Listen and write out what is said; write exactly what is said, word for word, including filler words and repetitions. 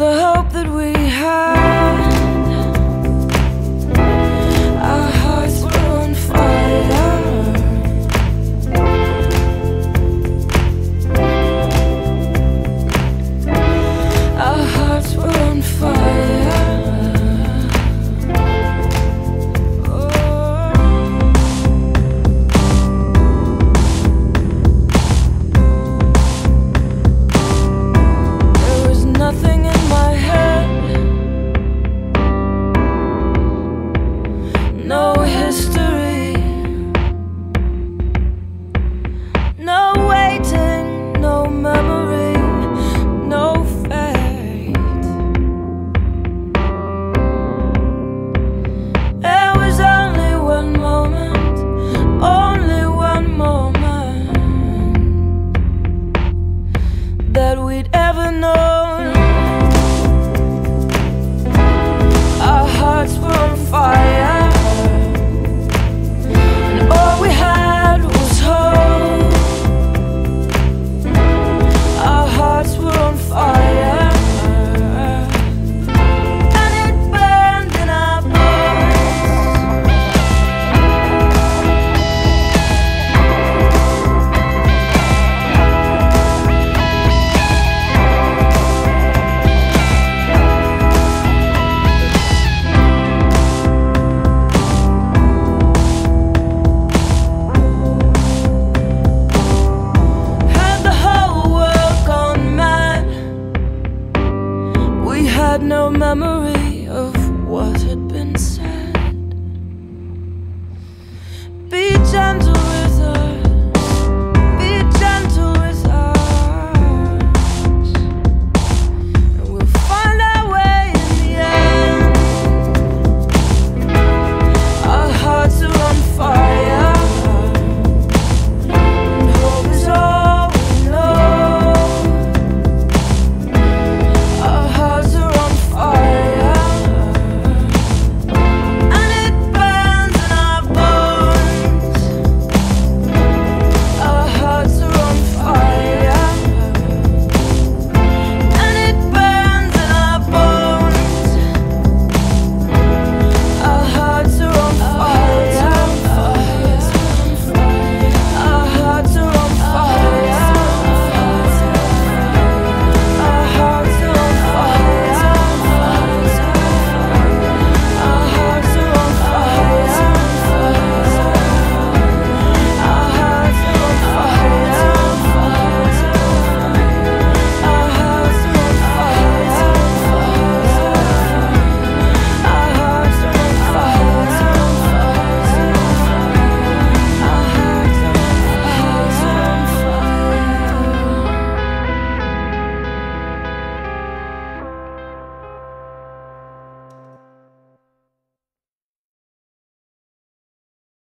the hope that we had.